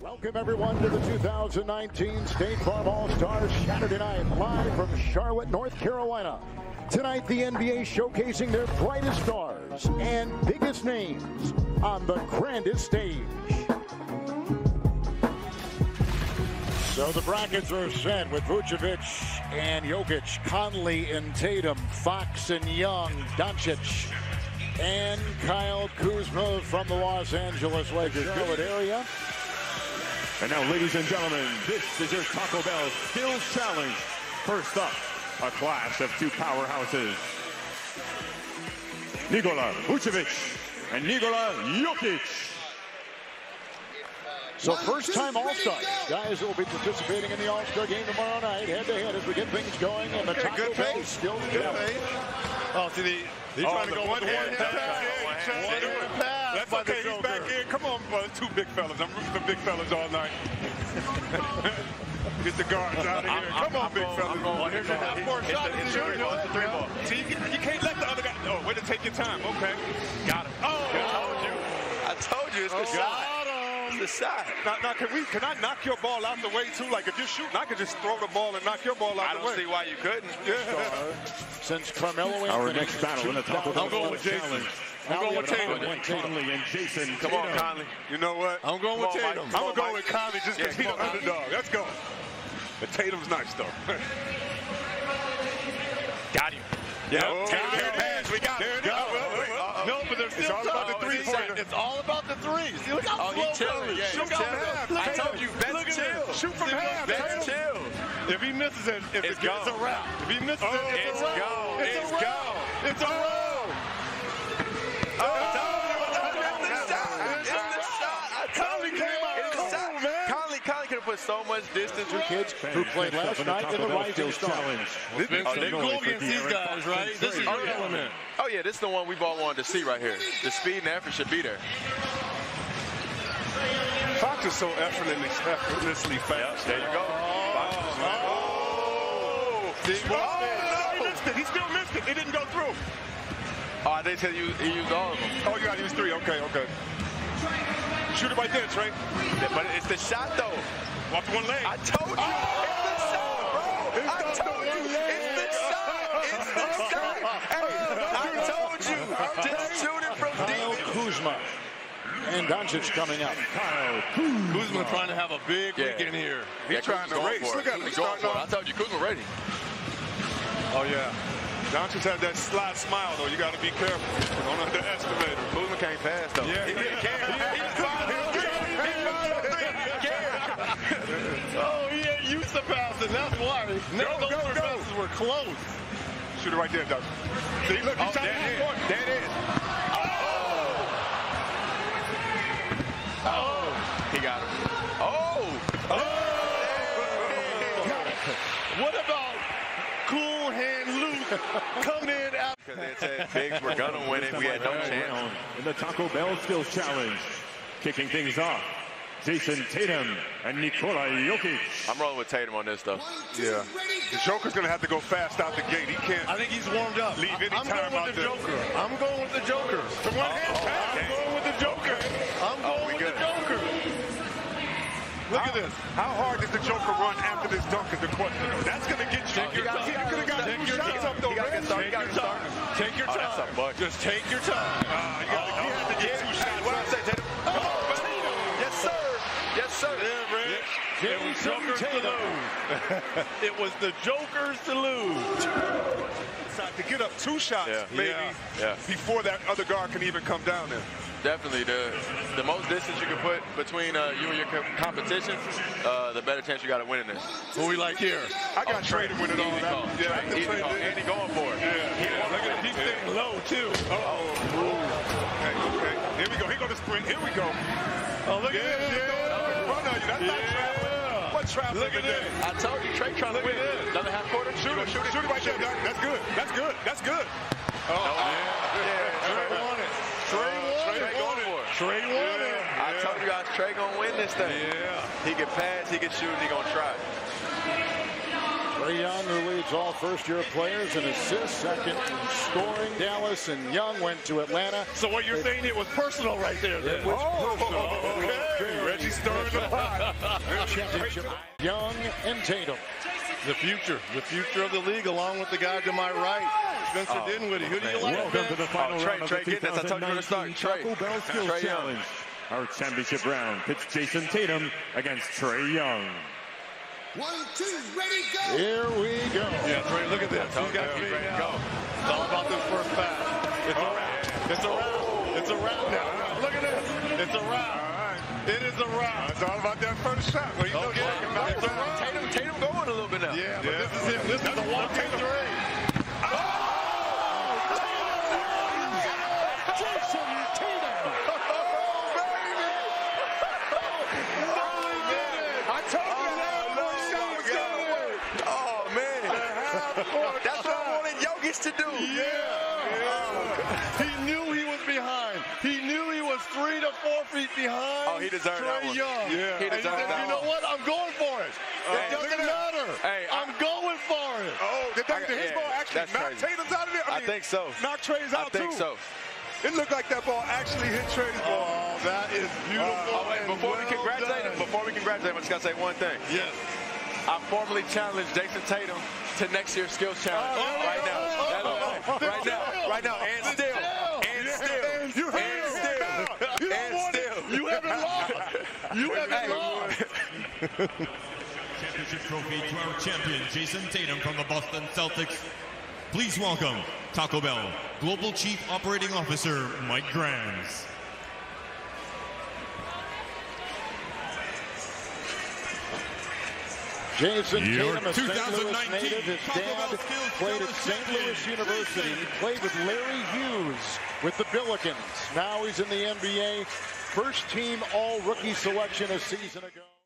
Welcome, everyone, to the 2019 State Farm All-Stars Saturday night, live from Charlotte, North Carolina. Tonight, the NBA showcasing their brightest stars and biggest names on the grandest stage. So the brackets are set with Vucevic and Jokic, Conley and Tatum, Fox and Young, Doncic, and Kyle Kuzma from the Los Angeles Lakers. Charlotte area. And now, ladies and gentlemen, this is your Taco Bell Skills Challenge. First up, a clash of two powerhouses, Nikola Vucevic and Nikola Jokic. So first-time All-Stars. Guys will be participating in the All-Star game tomorrow night, head-to-head as we get things going. And the Taco Bell Skills Challenge. Oh, see, they're trying to go one-hand pass. That's okay, he's back in. Come on, brother, two big fellas. I'm rooting for big fellas all night. Get the guards out of here. Come on, big fellas. Here's your half-court shot. It's a 3-ball. See, you can't let the other guy. Oh, way to take your time. Okay. Got it. Oh! I told you it's the shot. It's the shot. Now, can I knock your ball out the way, too? Like, if you're shooting, I could just throw the ball and knock your ball out the way. I don't see why you couldn't. Yeah. Since Carmelo and our next battle in the Taco Bell Challenge. I'm going with Tatum. Conley and Jayson. Come on, Conley. You know what? I'm going with Tatum. I'm going to go with Conley just because he's an underdog. Let's go. But Tatum's nice, though. Got him. Yeah. Oh, Tatum pass. We got him. No, but they're still about the three-pointer. It's all about the threes. Look how slow Tatum is. Shoot from half. I told you, best chill. Shoot from half. Best chill. If he misses it, it's a wrap. If he misses it, it's a wrap. It's a wrap. It's a wrap. So much distance with kids who played last night in the Rising Star Challenge. They're going against these guys, right? This is your element. Oh, yeah, this is the one we've all wanted to see right here. The speed and effort should be there. Fox is so effortlessly fast. There you go. Oh! He still missed it. It didn't go through. Oh, they said he used all of them. Oh, you got to use three. Okay, okay. Shoot it by this, right? But it's the shot, though. Walk to one lane. I told you. Oh! It's the shot, bro. I told you. It's the shot. It's the shot. Hey, I told you. Just shoot it from deep. Kyle Kuzma and Doncic coming up. Kyle Kuzma trying to have a big weekend here. He's trying to race. Look at him. He's going for it. I told you, Kuzma ready. Oh, yeah. Doncic had that sly smile, though. You got to be careful. Don't underestimate him. Kuzma can't pass, though. Yeah, he can't. Oh, he ain't used to passing. That's why. None of those passes were close. Shoot it right there, Doug. See, look, he's trying to score. There it is. Oh! Oh! He got him. Oh! Oh! Hey. What about Cool Hand Luke coming in out? Because they said, bigs were going to win it. We had no chance. In the Taco Bell Skills Challenge, kicking things off, Jayson Tatum and Nikola Jokic. I'm rolling with Tatum on this, though. Yeah. The Joker's going to have to go fast out the gate. He can't. I think he's warmed up. Leave any time out there. I'm going with the Joker. The one-hand pass. I'm going with the Joker. I'm going with the Joker. Look at this. How hard did the Joker run after this dunk is the question. That's going to get you. You could have got two shots up, though. Take your time. Just take your time. You have to get two shots. What did I say, Tatum? Sir. Yeah, Rich. It was Joker's to lose. It was the Joker's to lose. To get up two shots, maybe, before that other guard can even come down there. Definitely. The most distance you can put between you and your competition, the better chance you got of winning this. Who we like here? I got Trae to win it all. And he's going for it. Yeah. He's sitting low, too. Okay, okay. Here we go. Here go the sprint. Here we go. Oh, look at this. That's not traveling. What traveling? Look at this. I told you, Trae trying to win. Another half quarter. Shoot it right there. That's good. That's good. That's good. Oh, Trae won it. Trae won it. Trae won it. I told you guys, Trae gonna win this thing. Yeah. He can pass. He can shoot. He gonna try. Trae Young, who leads all first-year players in assists, second in scoring. Dallas and Young went to Atlanta. So what you're saying, it was personal right there. Then. Oh, okay. Reggie's stirring the pot. Championship. Young and Tatum. The future of the league, along with the guy to my right, Spencer Dinwiddie. Who do you like? Welcome to the final round of the 2019 Taco Bell Skills Challenge. Our championship round pits Jayson Tatum against Trae Young. 1, 2, ready, go! Here we go. Yeah, Trae, look at this. He's got to be ready to go. It's all about this first pass. It's a wrap. It's a wrap. It's a wrap now. Look at this. It's a wrap. It is a wrap. It's all about that first shot. Well, you know, it's a wrap. Tatum going a little bit now. Yeah, but this is it. This is the 1-2-3. Oh! Jayson Tatum. Oh, baby. Oh, he did it. I told you that one shot was going to work. Oh, man. That's what I wanted Jokic to do. Yeah. He knew he was behind. He knew. 3 to 4 feet behind. Oh, he deserved that one. Yeah. He deserved that one. You know what? I'm going for it. It doesn't matter. Hey, I'm going for it. Oh, his ball actually knocked Tatum's out of there? I think so. Knocked Trae's out, too. I think so. It looked like that ball actually hit Trae's ball. Oh, that is beautiful. Before we congratulate him, I just got to say one thing. Yes. I formally challenge Jayson Tatum to next year's skills challenge right now. Right now. Right now. And still. You haven't lost. Championship trophy to our champion, Jayson Tatum from the Boston Celtics. Please welcome Taco Bell Global Chief Operating Officer, Mike Granz. Jayson Tatum, a St. Louis native. His dad played at St. Louis University. He played with Larry Hughes with the Billikens. Now he's in the NBA. First team all-rookie selection a season ago.